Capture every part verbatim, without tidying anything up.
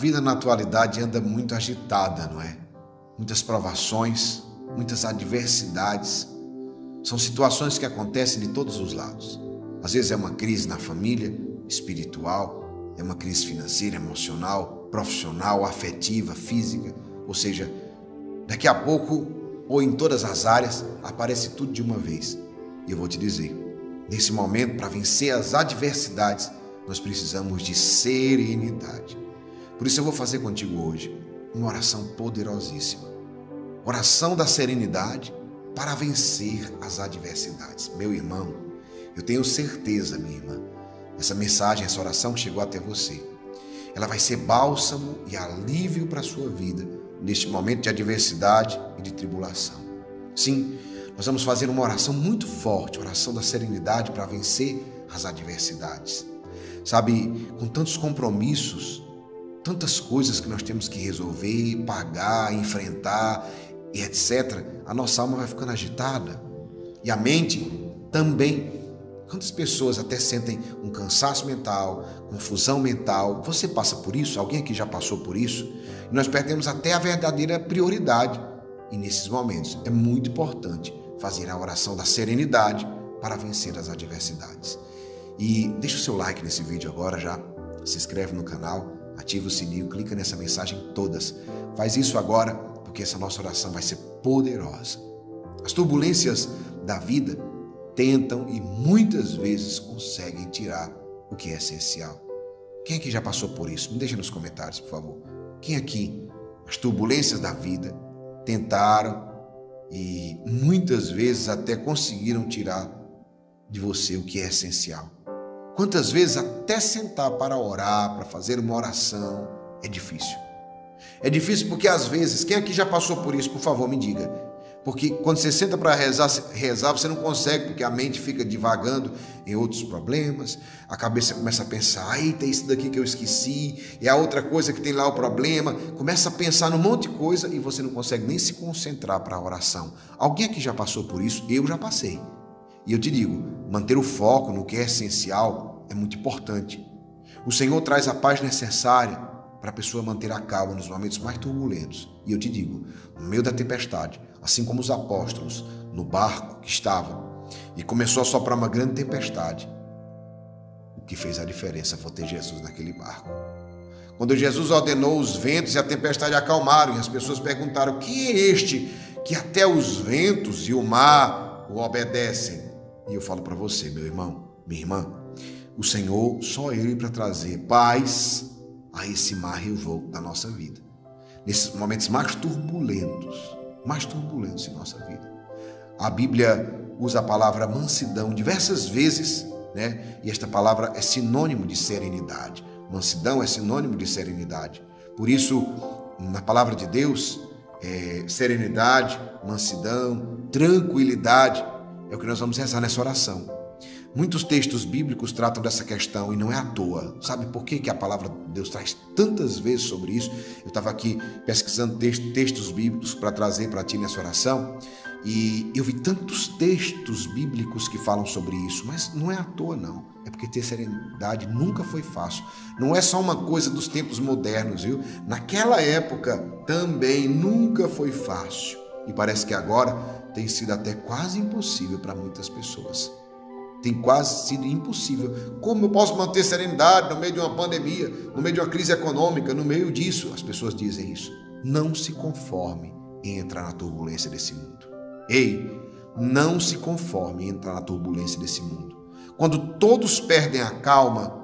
vida na atualidade anda muito agitada, não é? Muitas provações, muitas adversidades. São situações que acontecem de todos os lados. Às vezes é uma crise na família, espiritual, é uma crise financeira, emocional, profissional, afetiva, física. Ou seja, daqui a pouco, ou em todas as áreas, aparece tudo de uma vez. E eu vou te dizer, nesse momento, para vencer as adversidades, nós precisamos de serenidade. Por isso eu vou fazer contigo hoje uma oração poderosíssima. Oração da serenidade para vencer as adversidades. Meu irmão, eu tenho certeza, minha irmã, essa mensagem, essa oração que chegou até você, ela vai ser bálsamo e alívio para a sua vida neste momento de adversidade e de tribulação. Sim, nós vamos fazer uma oração muito forte, oração da serenidade para vencer as adversidades. Sabe, com tantos compromissos, tantas coisas que nós temos que resolver, pagar, enfrentar e etcétera, a nossa alma vai ficando agitada e a mente também. Quantas pessoas até sentem um cansaço mental, confusão mental? Você passa por isso? Alguém aqui já passou por isso? E nós perdemos até a verdadeira prioridade. E nesses momentos é muito importante fazer a oração da serenidade para vencer as adversidades. E deixa o seu like nesse vídeo agora já, se inscreve no canal, ativa o sininho, clica nessa mensagem todas. Faz isso agora, porque essa nossa oração vai ser poderosa. As turbulências da vida tentam e muitas vezes conseguem tirar o que é essencial. Quem aqui já passou por isso? Me deixa nos comentários, por favor. Quem aqui? As turbulências da vida tentaram e muitas vezes até conseguiram tirar de você o que é essencial. Quantas vezes até sentar para orar, para fazer uma oração, é difícil. É difícil porque às vezes, quem aqui já passou por isso, por favor, me diga. Porque quando você senta para rezar, rezar, você não consegue, porque a mente fica divagando em outros problemas, a cabeça começa a pensar, ai, tem isso daqui que eu esqueci, e a outra coisa que tem lá o problema, começa a pensar num monte de coisa e você não consegue nem se concentrar para a oração. Alguém aqui já passou por isso? Eu já passei. E eu te digo, manter o foco no que é essencial é muito importante. O Senhor traz a paz necessária para a pessoa manter a calma nos momentos mais turbulentos. E eu te digo, no meio da tempestade, assim como os apóstolos no barco que estavam, e começou a soprar uma grande tempestade, o que fez a diferença foi ter Jesus naquele barco. Quando Jesus ordenou os ventos e a tempestade acalmaram, e as pessoas perguntaram, quem é este que até os ventos e o mar o obedecem? E eu falo para você, meu irmão, minha irmã, o Senhor, só Ele para trazer paz a esse mar revolto da nossa vida. Nesses momentos mais turbulentos, mais turbulentos em nossa vida. A Bíblia usa a palavra mansidão diversas vezes, né? E esta palavra é sinônimo de serenidade. Mansidão é sinônimo de serenidade. Por isso, na palavra de Deus, é, serenidade, mansidão, tranquilidade, é o que nós vamos rezar nessa oração. Muitos textos bíblicos tratam dessa questão e não é à toa. Sabe por que a palavra de Deus traz tantas vezes sobre isso? Eu estava aqui pesquisando textos bíblicos para trazer para ti nessa oração e eu vi tantos textos bíblicos que falam sobre isso, mas não é à toa não. É porque ter serenidade nunca foi fácil. Não é só uma coisa dos tempos modernos, viu? Naquela época também nunca foi fácil e parece que agora tem sido até quase impossível para muitas pessoas. Tem quase sido impossível. Como eu posso manter serenidade no meio de uma pandemia, no meio de uma crise econômica, no meio disso? As pessoas dizem isso. Não se conforme em entrar na turbulência desse mundo. Ei, não se conforme em entrar na turbulência desse mundo. Quando todos perdem a calma,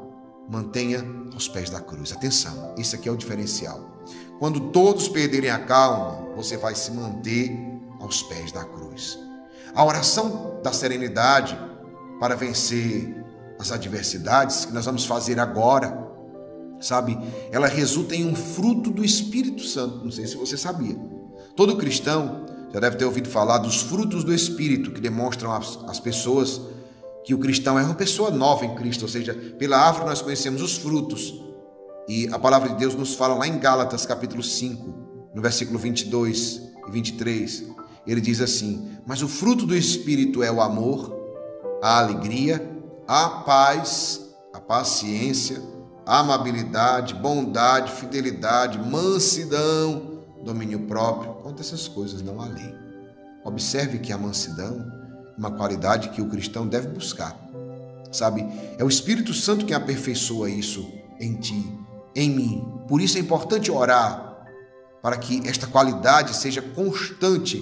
mantenha aos pés da cruz. Atenção, isso aqui é o diferencial. Quando todos perderem a calma, você vai se manter aos pés da cruz. A oração da serenidade para vencer as adversidades que nós vamos fazer agora, sabe? Ela resulta em um fruto do Espírito Santo, não sei se você sabia. Todo cristão já deve ter ouvido falar dos frutos do Espírito que demonstram às pessoas que o cristão é uma pessoa nova em Cristo, ou seja, pela árvore nós conhecemos os frutos. E a palavra de Deus nos fala lá em Gálatas capítulo cinco, no versículo vinte e dois e vinte e três, ele diz assim, mas o fruto do Espírito é o amor, a alegria, a paz, a paciência, amabilidade, bondade, fidelidade, mansidão, domínio próprio. Quanto a essas coisas não há lei. Observe que a mansidão é uma qualidade que o cristão deve buscar. Sabe? É o Espírito Santo que aperfeiçoa isso em ti, em mim. Por isso é importante orar para que esta qualidade seja constante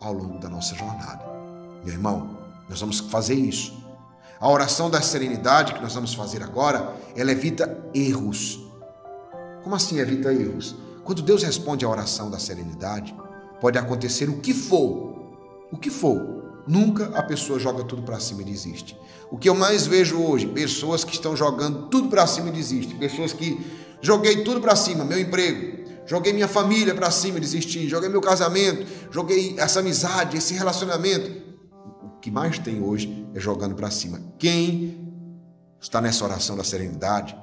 ao longo da nossa jornada. Meu irmão, nós vamos fazer isso. A oração da serenidade que nós vamos fazer agora, ela evita erros. Como assim evita erros? Quando Deus responde à oração da serenidade, pode acontecer o que for, o que for. Nunca a pessoa joga tudo para cima e desiste. O que eu mais vejo hoje, pessoas que estão jogando tudo para cima e desistem. Pessoas que joguei tudo para cima, meu emprego, joguei minha família para cima e desisti, joguei meu casamento, joguei essa amizade, esse relacionamento. O que mais tem hoje é jogando para cima. Quem está nessa oração da serenidade,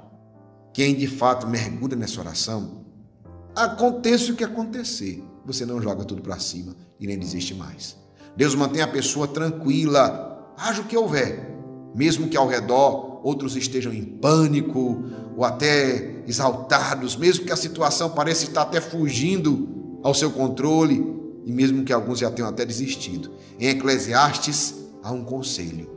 quem de fato mergulha nessa oração, aconteça o que acontecer, você não joga tudo para cima e nem desiste mais. Deus mantém a pessoa tranquila, haja o que houver, mesmo que ao redor outros estejam em pânico ou até exaltados, mesmo que a situação pareça estar até fugindo ao seu controle e mesmo que alguns já tenham até desistido. Em Eclesiastes há um conselho,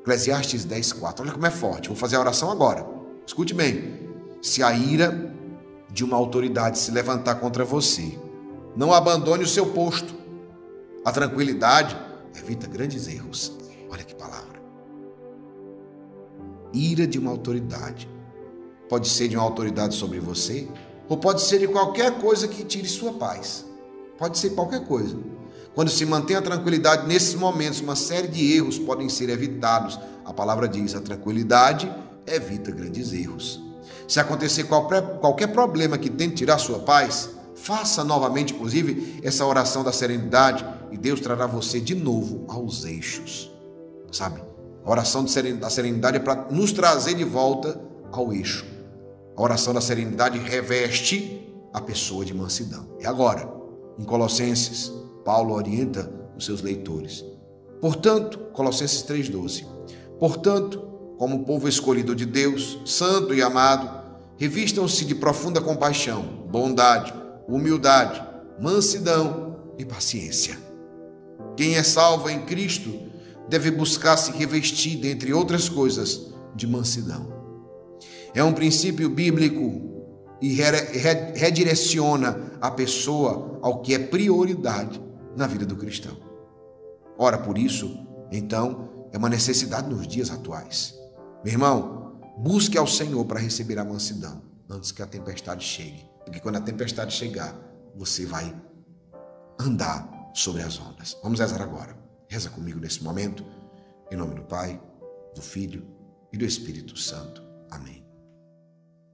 Eclesiastes dez, quatro, olha como é forte, vou fazer a oração agora, escute bem. Se a ira de uma autoridade se levantar contra você, não abandone o seu posto. A tranquilidade evita grandes erros. Olha que palavra. Ira de uma autoridade. Pode ser de uma autoridade sobre você, ou pode ser de qualquer coisa que tire sua paz. Pode ser qualquer coisa. Quando se mantém a tranquilidade, nesses momentos, uma série de erros podem ser evitados. A palavra diz, a tranquilidade evita grandes erros. Se acontecer qualquer, qualquer problema que tente tirar sua paz, faça novamente, inclusive, essa oração da serenidade e Deus trará você de novo aos eixos, sabe? A oração da serenidade é para nos trazer de volta ao eixo. A oração da serenidade reveste a pessoa de mansidão. E agora, em Colossenses, Paulo orienta os seus leitores. Portanto, Colossenses três, doze. Portanto, como povo escolhido de Deus, santo e amado, revistam-se de profunda compaixão, bondade, humildade, mansidão e paciência. Quem é salvo em Cristo deve buscar se revestir, dentre outras coisas, de mansidão. É um princípio bíblico e redireciona a pessoa ao que é prioridade na vida do cristão. Ora, por isso, então, é uma necessidade nos dias atuais. Meu irmão, busque ao Senhor para receber a mansidão antes que a tempestade chegue. Porque quando a tempestade chegar, você vai andar sobre as ondas. Vamos rezar agora. Reza comigo nesse momento, em nome do Pai, do Filho e do Espírito Santo. Amém.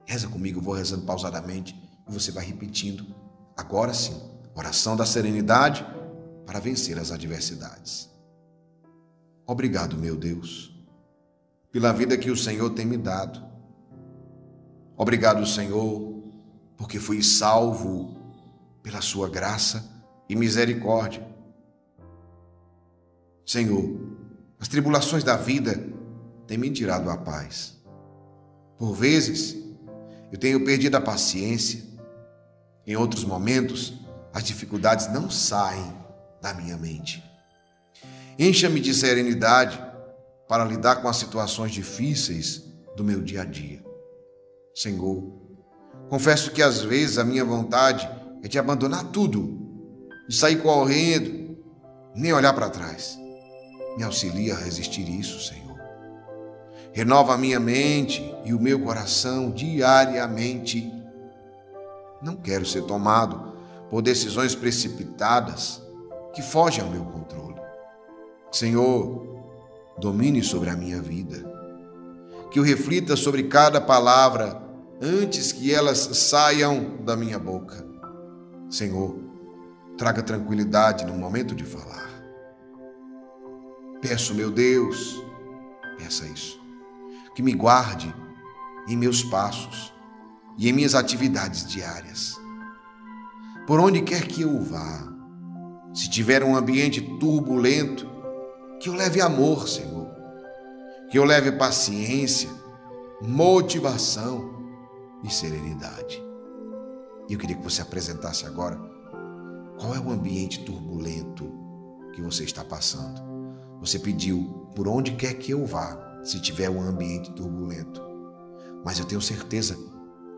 Reza comigo, eu vou rezando pausadamente e você vai repetindo. Agora sim, oração da serenidade para vencer as adversidades. Obrigado, meu Deus, pela vida que o Senhor tem me dado. Obrigado, Senhor, porque fui salvo pela sua graça e misericórdia. Senhor, as tribulações da vida têm me tirado a paz. Por vezes, eu tenho perdido a paciência. Em outros momentos, as dificuldades não saem da minha mente. Encha-me de serenidade para lidar com as situações difíceis do meu dia a dia. Senhor, confesso que às vezes a minha vontade é de abandonar tudo, de sair correndo, nem olhar para trás. Me auxilia a resistir isso, Senhor. Renova a minha mente e o meu coração diariamente. Não quero ser tomado por decisões precipitadas que fogem ao meu controle. Senhor, domine sobre a minha vida, que eu reflita sobre cada palavra antes que elas saiam da minha boca. Senhor, traga tranquilidade no momento de falar. Peço, meu Deus, peça isso, que me guarde em meus passos e em minhas atividades diárias. Por onde quer que eu vá, se tiver um ambiente turbulento, que eu leve amor, Senhor, que eu leve paciência, motivação, e serenidade. E eu queria que você apresentasse agora qual é o ambiente turbulento que você está passando. Você pediu por onde quer que eu vá, se tiver um ambiente turbulento. Mas eu tenho certeza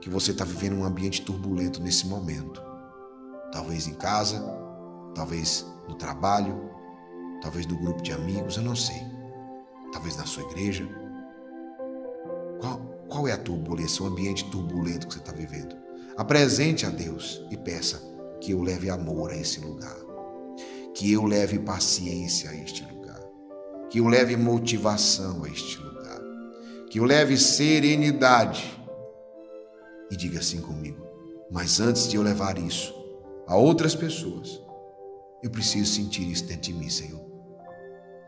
que você está vivendo um ambiente turbulento nesse momento. Talvez em casa, talvez no trabalho, talvez no grupo de amigos, eu não sei. Talvez na sua igreja. Qual, qual é a turbulência, o ambiente turbulento que você está vivendo? Apresente a Deus e peça que eu leve amor a esse lugar, que eu leve paciência a este lugar, que eu leve motivação a este lugar, que eu leve serenidade. E diga assim comigo: mas antes de eu levar isso a outras pessoas, eu preciso sentir isso dentro de mim, Senhor.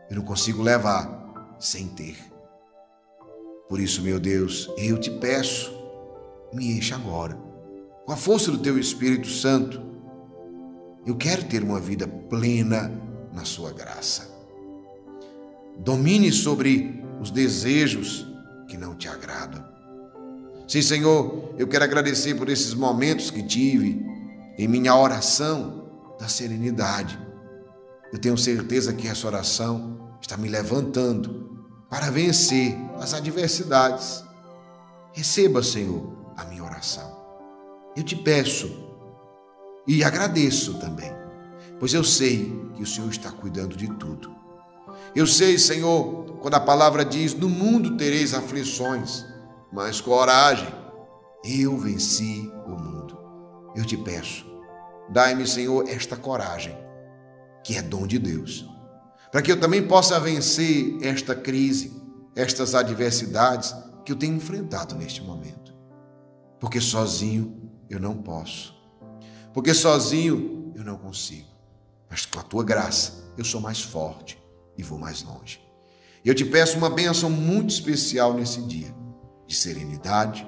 Eu não consigo levar sem ter. Por isso, meu Deus, eu te peço, me enche agora, com a força do Teu Espírito Santo. Eu quero ter uma vida plena na Sua graça. Domine sobre os desejos que não te agradam. Sim, Senhor, eu quero agradecer por esses momentos que tive em minha oração da serenidade. Eu tenho certeza que essa oração está me levantando para vencer as adversidades. Receba, Senhor, a minha oração. Eu te peço e agradeço também, pois eu sei que o Senhor está cuidando de tudo. Eu sei, Senhor, quando a palavra diz: no mundo tereis aflições, mas coragem, eu venci o mundo. Eu te peço, dai-me, Senhor, esta coragem, que é dom de Deus, para que eu também possa vencer esta crise, estas adversidades que eu tenho enfrentado neste momento. Porque sozinho eu não posso, porque sozinho eu não consigo, mas com a Tua graça eu sou mais forte e vou mais longe. Eu te peço uma bênção muito especial nesse dia, de serenidade,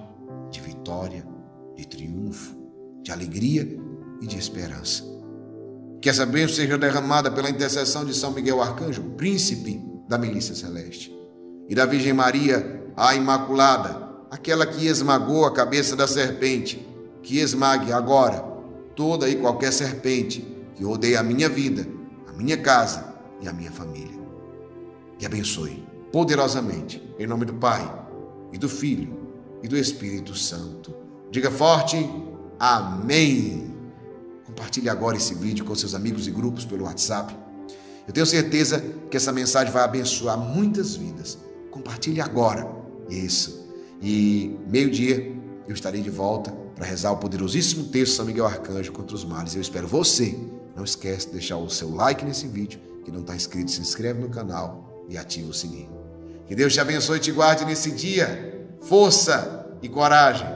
de vitória, de triunfo, de alegria e de esperança. Que essa bênção seja derramada pela intercessão de São Miguel Arcanjo, príncipe da milícia celeste, e da Virgem Maria, a Imaculada, aquela que esmagou a cabeça da serpente, que esmague agora toda e qualquer serpente que rodeia a minha vida, a minha casa e a minha família. E abençoe poderosamente, em nome do Pai, e do Filho, e do Espírito Santo. Diga forte: amém! Compartilhe agora esse vídeo com seus amigos e grupos pelo WhatsApp. Eu tenho certeza que essa mensagem vai abençoar muitas vidas. Compartilhe agora. Isso. E meio-dia eu estarei de volta para rezar o poderosíssimo texto São Miguel Arcanjo contra os males. Eu espero você. Não esquece de deixar o seu like nesse vídeo. Quem não está inscrito, se inscreve no canal e ativa o sininho. Que Deus te abençoe e te guarde nesse dia. Força e coragem.